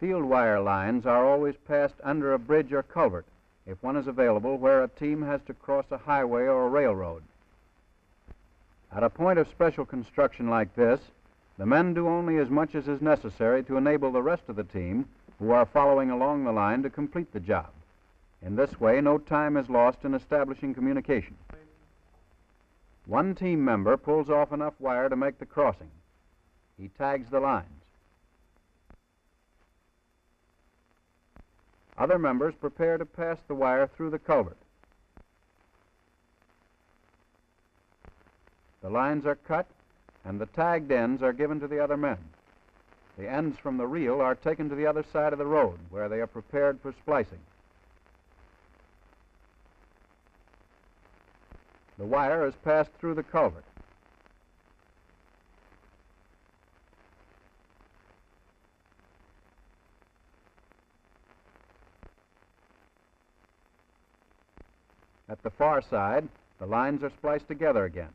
Field wire lines are always passed under a bridge or culvert if one is available where a team has to cross a highway or a railroad. At a point of special construction like this, the men do only as much as is necessary to enable the rest of the team who are following along the line to complete the job. In this way, no time is lost in establishing communication. One team member pulls off enough wire to make the crossing. He tags the lines. Other members prepare to pass the wire through the culvert. The lines are cut, and the tagged ends are given to the other men. The ends from the reel are taken to the other side of the road, where they are prepared for splicing. The wire is passed through the culvert. At the far side, the lines are spliced together again.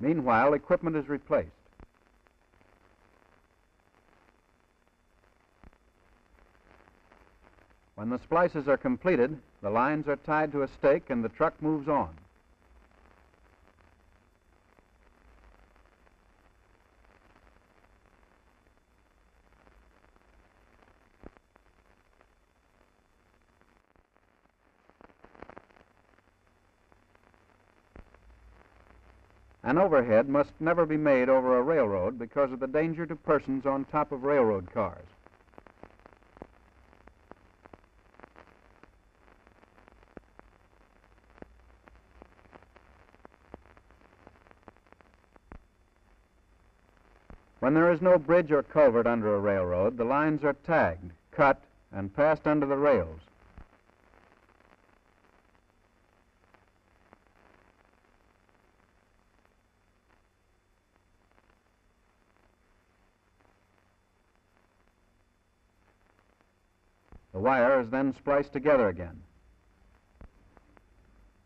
Meanwhile, equipment is replaced. When the splices are completed, the lines are tied to a stake and the truck moves on. An overhead must never be made over a railroad because of the danger to persons on top of railroad cars. When there is no bridge or culvert under a railroad, the lines are tagged, cut, and passed under the rails. The wire is then spliced together again.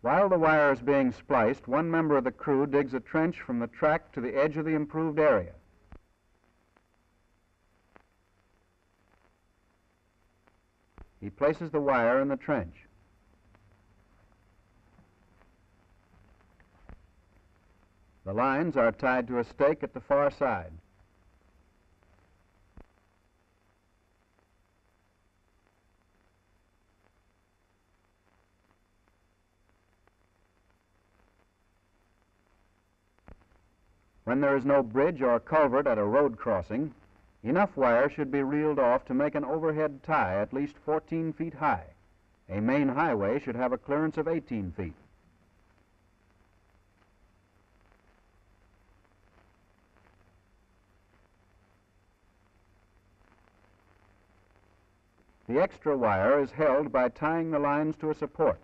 While the wire is being spliced, one member of the crew digs a trench from the track to the edge of the improved area. He places the wire in the trench. The lines are tied to a stake at the far side. When there is no bridge or culvert at a road crossing, enough wire should be reeled off to make an overhead tie at least 14 feet high. A main highway should have a clearance of 18 feet. The extra wire is held by tying the lines to a support.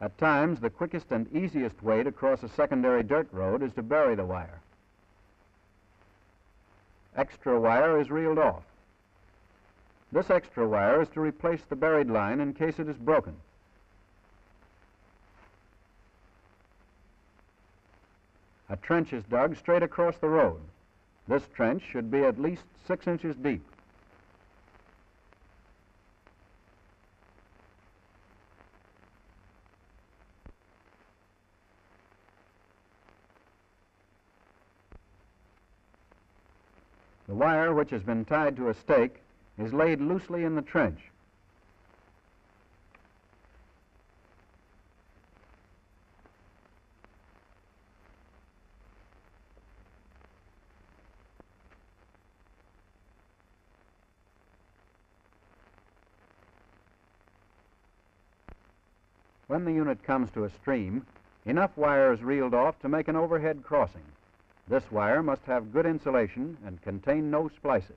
At times, the quickest and easiest way to cross a secondary dirt road is to bury the wire. Extra wire is reeled off. This extra wire is to replace the buried line in case it is broken. A trench is dug straight across the road. This trench should be at least 6 inches deep. The wire, which has been tied to a stake, is laid loosely in the trench. When the unit comes to a stream, enough wire is reeled off to make an overhead crossing. This wire must have good insulation and contain no splices.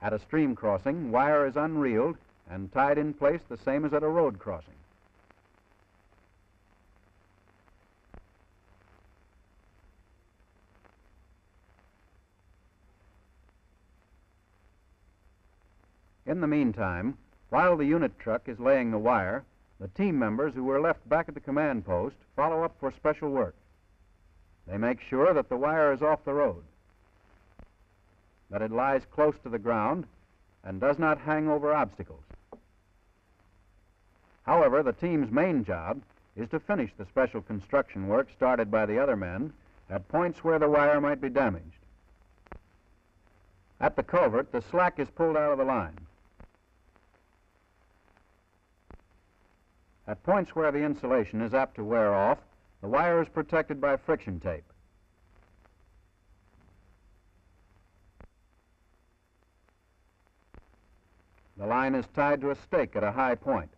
At a stream crossing, wire is unreeled and tied in place the same as at a road crossing. In the meantime, while the unit truck is laying the wire, the team members who were left back at the command post follow up for special work. They make sure that the wire is off the road, that it lies close to the ground, and does not hang over obstacles. However, the team's main job is to finish the special construction work started by the other men at points where the wire might be damaged. At the culvert, the slack is pulled out of the line. At points where the insulation is apt to wear off, the wire is protected by friction tape. The line is tied to a stake at a high point.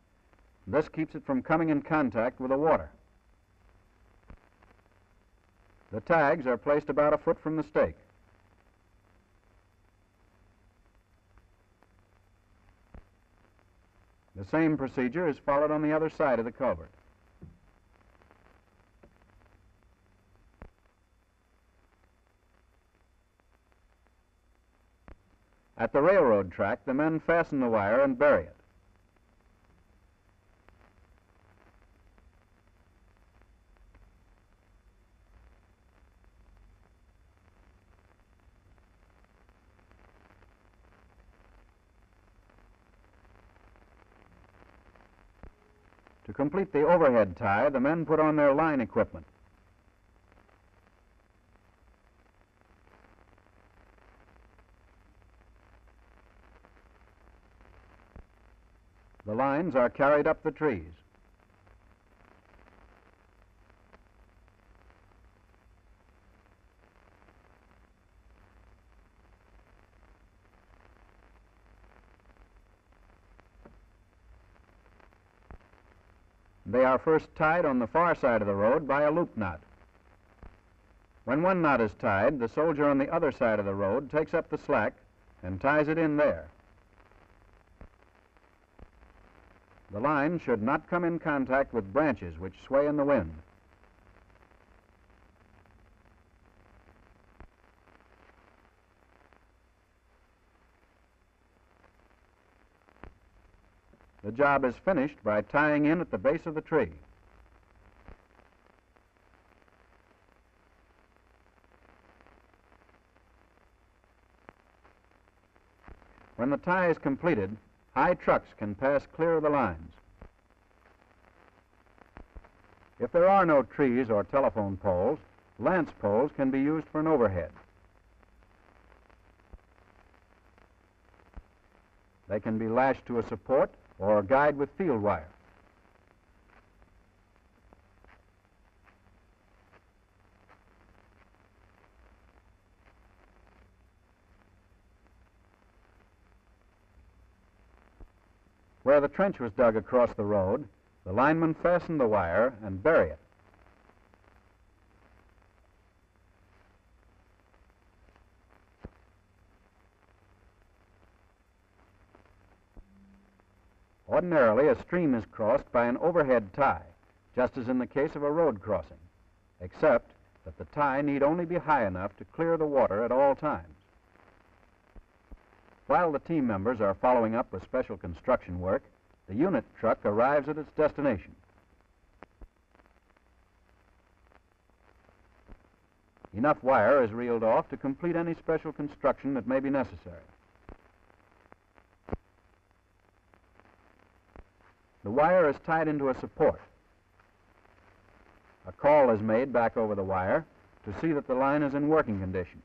This keeps it from coming in contact with the water. The tags are placed about a foot from the stake. The same procedure is followed on the other side of the culvert. At the railroad track, the men fasten the wire and bury it. To complete the overhead tie, the men put on their line equipment. The lines are carried up the trees. They are first tied on the far side of the road by a loop knot. When one knot is tied, the soldier on the other side of the road takes up the slack and ties it in there. The line should not come in contact with branches which sway in the wind. The job is finished by tying in at the base of the tree. When the tie is completed, high trucks can pass clear of the lines. If there are no trees or telephone poles, lance poles can be used for an overhead. They can be lashed to a support or a guide with field wire. Where the trench was dug across the road, the linemen fasten the wire and bury it. Ordinarily, a stream is crossed by an overhead tie, just as in the case of a road crossing, except that the tie need only be high enough to clear the water at all times. While the team members are following up with special construction work, the unit truck arrives at its destination. Enough wire is reeled off to complete any special construction that may be necessary. The wire is tied into a support. A call is made back over the wire to see that the line is in working condition.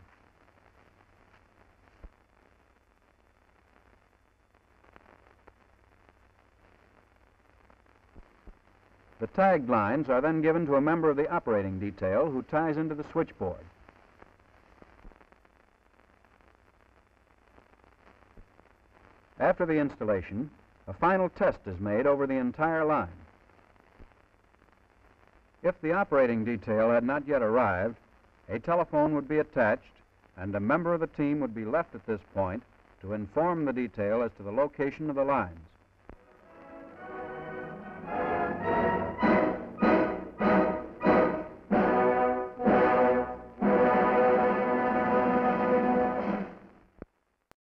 The tagged lines are then given to a member of the operating detail who ties into the switchboard. After the installation, a final test is made over the entire line. If the operating detail had not yet arrived, a telephone would be attached and a member of the team would be left at this point to inform the detail as to the location of the lines.